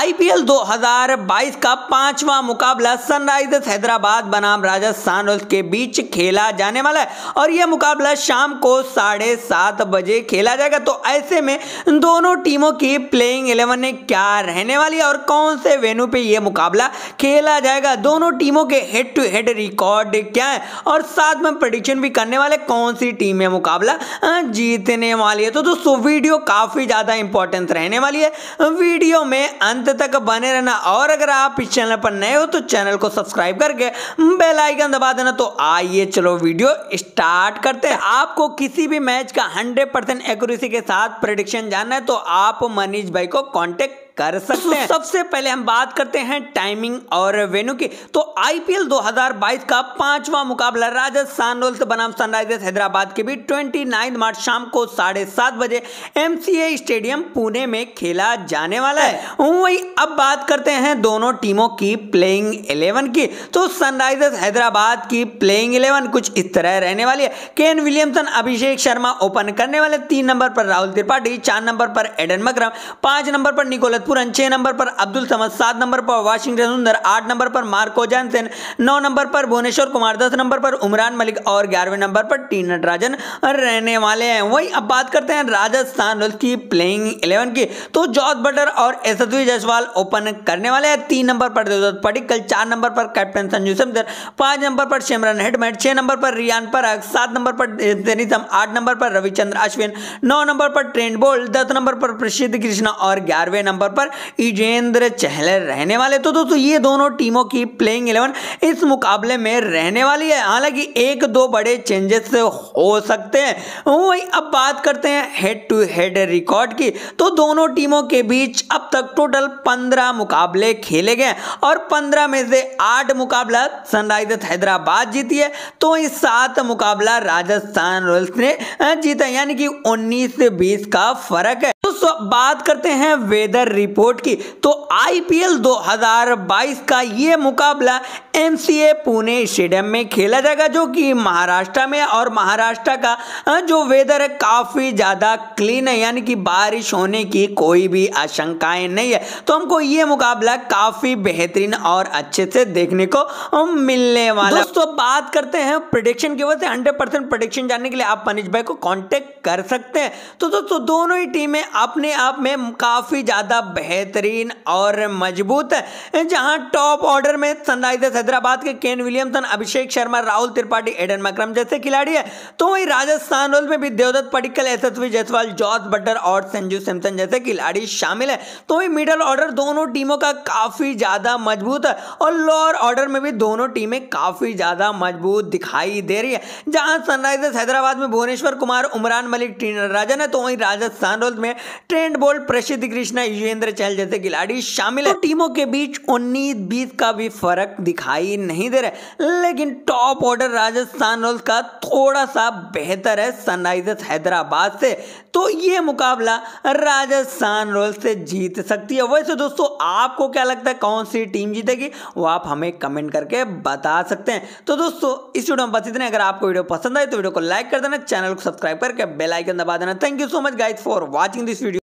IPL 2022 का पांचवा मुकाबला सनराइजर्स हैदराबाद बनाम राजस्थान रॉयल्स के बीच खेला जाने वाला है और यह मुकाबला शाम को 7:30 बजे खेला जाएगा। तो ऐसे में दोनों टीमों की प्लेइंग 11 ने क्या रहने वाली है और कौन से वेन्यू पे यह मुकाबला खेला जाएगा, दोनों टीमों के हेड टू हेड रिकॉर्ड क्या है और साथ में प्रेडिक्शन भी करने वाले कौन सी टीम यह मुकाबला जीतने वाली है। तो दोस्तों वीडियो काफी ज्यादा इंपॉर्टेंट रहने वाली है, वीडियो में अंत तक बने रहना और अगर आप इस चैनल पर नए हो तो चैनल को सब्सक्राइब करके बेल आइकन दबा देना। तो आइए चलो वीडियो स्टार्ट करते हैं। आपको किसी भी मैच का 100% एक्यूरेसी के साथ प्रेडिक्शन जानना है तो आप मनीष भाई को कांटेक्ट कर सकते हैं। सबसे पहले हम बात करते हैं टाइमिंग और वेन्यू की। तो आईपीएल 2022 का पांचवा मुकाबला राजस्थान रॉयल्स बनाम सनराइजर्स हैदराबाद के बीच 29 मार्च शाम को 7:30 बजे एमसीए स्टेडियम पुणे में खेला जाने वाला है। वही अब बात करते हैं दोनों टीमों की प्लेइंग 11 की। तो सनराइजर्स हैदराबाद की प्लेइंग 11 कुछ इस तरह रहने वाली है। Kane Williamson, Abhishek Sharma open करने वाले। 3 नंबर पर राहुल त्रिपाठी, 4 नंबर पर एडन मक्रम, 5 नंबर पर निकोल, 6 नंबर पर अब्दुल समद, 7 नंबर पर वाशिंगटन सुंदर, 8 नंबर पर मार्को जॉनसन, 9 नंबर पर भुवनेश्वर कुमार, 10 नंबर पर उमरान मलिक और 11वें नंबर पर टी नटराजन रहने वाले हैं। वही अब बात करते हैं राजस्थान रॉयल्स की प्लेइंग 11 की। तो जॉस बटर और एस एसवी जायसवाल ओपन करने वाले हैं। 3 नंबर पर देवदत्त पडिक्कल, 4 नंबर पर कैप्टन संजू सैमसन, 5 नंबर पर सिमरन हेडमेट, 6 नंबर पर रियान पराग, 7 नंबर पर 8 नंबर पर रविचंद्र अश्विन, 9 नंबर पर ट्रेंट बोल्ट, 10 नंबर पर प्रसिद्ध कृष्णा और 11वें नंबर पर युवेंद्र चहल रहने वाले। तो दोस्तों ये दोनों टीमों की प्लेइंग 11 इस मुकाबले में रहने वाली है। हालांकि 1-2 बड़े चेंजेस हो सकते हैं। वही अब बात करते हैं हेड टू हेड रिकॉर्ड की। तो दोनों टीमों के बीच अब तक टोटल 15 मुकाबले खेले गए और 15 में से 8 मुकाबला सनराइजर्स हैदराबाद जीती है तो इस 7 मुकाबला राजस्थान रॉयल्स ने जीता, यानी कि 19-20 का फर्क है। दोस्तों बात करते हैं वेदर रिपोर्ट की। तो आईपीएल 2022 का ये मुकाबला एमसीए पुणे स्टेडियम में खेला जाएगा जो कि महाराष्ट्र में, और महाराष्ट्र का जो वेदर है काफ़ी ज़्यादा क्लीन है, यानी कि बारिश होने की कोई भी आशंकाएं नहीं है। तो हमको ये मुकाबला काफ़ी बेहतरीन और अच्छे से देखने को मिलने वाला है। दोस्तों बात करते हैं प्रेडिक्शन की वजह से। 100% प्रेडिक्शन जानने के लिए आप मनीष भाई को कॉन्टेक्ट कर सकते हैं। तो दोस्तों दोनों ही टीमें अपने आप में काफ़ी ज़्यादा बेहतरीन और मजबूत है, जहाँ टॉप ऑर्डर में सनराइजर्स हैदराबाद के Kane Williamson, Abhishek Sharma, Rahul Tripathi, Aiden Markram जैसे खिलाड़ी है। तो वही राजस्थान रॉयल्स में भी Devdutt Padikkal, SSV Jaiswal, Jos Buttler और संजू सैमसन जैसे खिलाड़ी शामिल है। तो वही मिडल ऑर्डर दोनों टीमों का काफी ज्यादा मजबूत है और लोअर ऑर्डर में भी दोनों टीमें काफी ज्यादा मजबूत दिखाई दे रही है, जहां सनराइजर्स हैदराबाद में भुवनेश्वर कुमार, उमरान मलिक, टी नटराजन है तो वही राजस्थान रॉयल्स में ट्रेंट बोल्ट, प्रसिद्ध कृष्णा, युवेंद्र चहल जैसे खिलाड़ी शामिल है। टीमों के बीच 19-20 का भी फर्क दिखाई नहीं दे रहा, लेकिन टॉप ऑर्डर राजस्थान रॉयल्स का थोड़ा सा बेहतर है सनराइजर्स हैदराबाद से। तो ये मुकाबला राजस्थान रॉयल्स से जीत सकती है। वैसे दोस्तों आपको क्या लगता है कौन सी टीम जीतेगी, वो आप हमें कमेंट करके बता सकते हैं। तो दोस्तों इस वीडियो में बस इतना। अगर आपको वीडियो पसंद आए तो वीडियो को लाइक कर देना, चैनल को सब्सक्राइब करके बेल आइकन दबा देना। Thank you so much guys for watching this video.